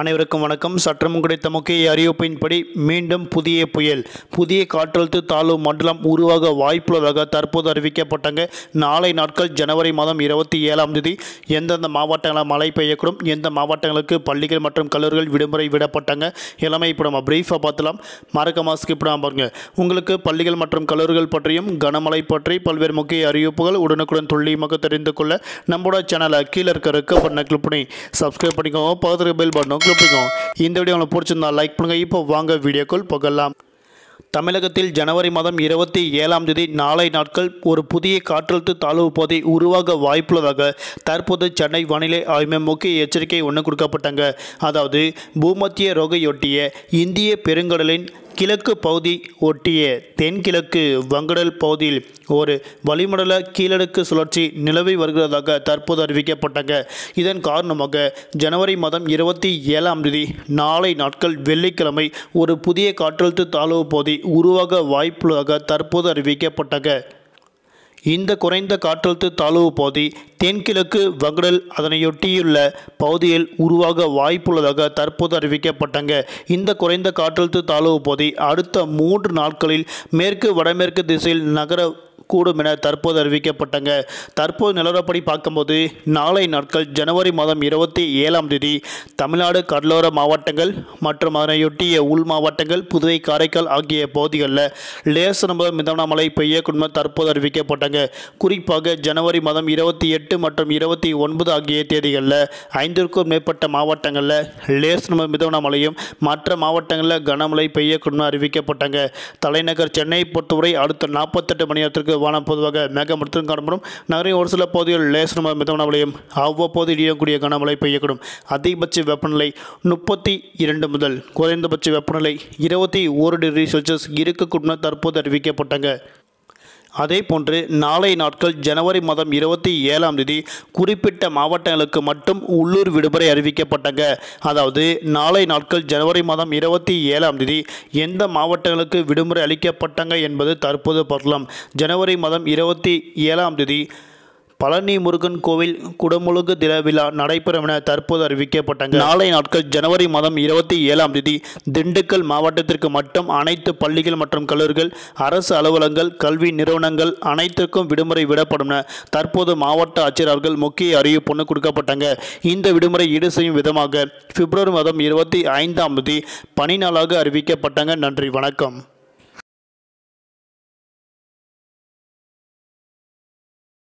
அனைவருக்கும் வணக்கம். சற்றும் கிடைத்த முக்கிய அறிவிப்பின்படி மீண்டும் புதிய காற்றழுத்த தாழ்வு மண்டலம் உருவாக வாய்ப்புள்ளதாக தற்போது அறிவிக்கப்பட்டாங்க. நாளை நாட்கள் ஜனவரி மாதம் 27ஆம் தேதி எந்தெந்த மாவட்டங்களில் மழை பெய்யக்கூடும், எந்த மாவட்டங்களுக்கு பள்ளிகள் மற்றும் கல்லூரிகள் விடுமுறை விடப்பட்டாங்க எல்லாமே இப்போ நம்ம பிரீஃபாக பார்த்துலாம். மறக்க மாஸ்க்கு இப்போ நான் பாருங்கள், உங்களுக்கு பள்ளிகள் மற்றும் கல்லூரிகள் பற்றியும் கனமழை பற்றி பல்வேறு முக்கிய அறிவிப்புகள் உடனுக்குடன் துல்லியமாக தெரிந்து கொள்ள நம்மளோட சேனலை கீழே இருக்க இருக்க பண்ண கிளிக் பண்ணி சப்ஸ்கிரைப் பண்ணிக்கோங்க. பார்த்துட்டு பெல் பட்டனை கிளிக் பண்ணிக்கோங்க. இந்த வீடியோ உங்களுக்கு பிடிச்சிருந்தா லைக் பண்ணுங்கள். இப்போ வாங்க வீடியோக்குள் போகலாம். தமிழகத்தில் ஜனவரி மாதம் 27ஆம் தேதி நாளை நாட்கள் ஒரு புதிய காற்றழுத்த தாழ்வு பகுதி உருவாக வாய்ப்புள்ளதாக தற்போது சென்னை வானிலை ஆய்வு முக்கிய எச்சரிக்கை ஒன்று கொடுக்கப்பட்டாங்க. அதாவது பூமத்திய ரேகையொட்டிய இந்திய பெருங்கடலின் கிழக்கு பகுதி ஒட்டிய தென்கிழக்கு வங்கடல் பகுதியில் ஒரு வளிமண்டல கீழடுக்கு சுழற்சி நிலவி வருகிறதாக தற்போது அறிவிக்கப்பட்டாங்க. இதன் காரணமாக ஜனவரி மாதம் 27ஆம் தேதி நாளை நாட்கள் வெள்ளிக்கிழமை ஒரு புதிய காற்றழுத்த தாழ்வு பகுதி உருவாக வாய்ப்புள்ளதாக தற்போது அறிவிக்கப்பட்டாங்க. இந்த குறைந்த காற்றழுத்த தாழ்வு பகுதி தென்கிழக்கு வங்கடல் அதனையொட்டியுள்ள பகுதியில் உருவாக வாய்ப்புள்ளதாக தற்போது அறிவிக்கப்பட்டாங்க. இந்த குறைந்த காற்றழுத்த தாழ்வு பகுதி அடுத்த 3 நாட்களில் மேற்கு வடமேற்கு திசையில் நகர கூடும் என தற்போது அறிவிக்கப்பட்டாங்க. தற்போது நிலவரப்படி பார்க்கும்போது நாளை நாட்கள் ஜனவரி மாதம் 27ஆம் தேதி தமிழ்நாடு கடலோர மாவட்டங்கள் மற்றும் அதனையொட்டிய உள் மாவட்டங்கள், புதுவை, காரைக்கால் ஆகிய பகுதிகளில் லேசான முதல் மிதமான மழை பெய்யக்கூடும் என தற்போது அறிவிக்கப்பட்டாங்க. குறிப்பாக ஜனவரி மாதம் 28 மற்றும் 29 ஆகிய தேதிகளில் 5க்கும் மேற்பட்ட மாவட்டங்களில் லேசான முதல் மிதமான மழையும் மற்ற மாவட்டங்களில் கனமழை பெய்யக்கூடும் என அறிவிக்கப்பட்டாங்க. தலைநகர் சென்னை பொறுத்தவரை அடுத்த 48 மணி நேரத்திற்கு வானம் பொதுவாக மேகமூட்டத்துடன் காணப்படும். நகரின் ஒரு சில பகுதிகளில் லேசான மிதமான மழையும் அவ்வப்போது இடியக்கூடிய கனமழை பெய்யக்கூடும். அதிகபட்ச வெப்பநிலை 32 முதல் குறைந்தபட்ச வெப்பநிலை 21 டிகிரி செல்சியஸ் இருக்கக்கூடும் என தற்போது அறிவிக்கப்பட்டாங்க. அதே போன்று நாளை நாட்கள் ஜனவரி மாதம் 27ஆம் தேதி குறிப்பிட்ட மாவட்டங்களுக்கு மட்டும் உள்ளூர் விடுமுறை அறிவிக்கப்பட்டாங்க. அதாவது நாளை நாட்கள் ஜனவரி மாதம் 27ஆம் தேதி எந்த மாவட்டங்களுக்கு விடுமுறை அளிக்கப்பட்டாங்க என்பது தற்போது பார்க்கலாம். ஜனவரி மாதம் 27ஆம் தேதி பழனி முருகன் கோவில் குடமுழுக்கு தின விழா நடைபெறும் என தற்போது அறிவிக்கப்பட்டாங்க. நாளை நாட்கள் ஜனவரி மாதம் 27ஆம் தேதி திண்டுக்கல் மாவட்டத்திற்கு மட்டும் அனைத்து பள்ளிகள் மற்றும் கல்லூரிகள், அரசு அலுவலகங்கள், கல்வி நிறுவனங்கள் அனைத்திற்கும் விடுமுறை விடப்படும் என தற்போது மாவட்ட ஆட்சியர்கள் முக்கிய அறிவிப்புன்னு கொடுக்கப்பட்டாங்க. இந்த விடுமுறை ஈடு செய்யும் விதமாக பிப்ரவரி மாதம் 25ஆம் தேதி பணி நாளாக அறிவிக்கப்பட்டாங்க. நன்றி, வணக்கம்.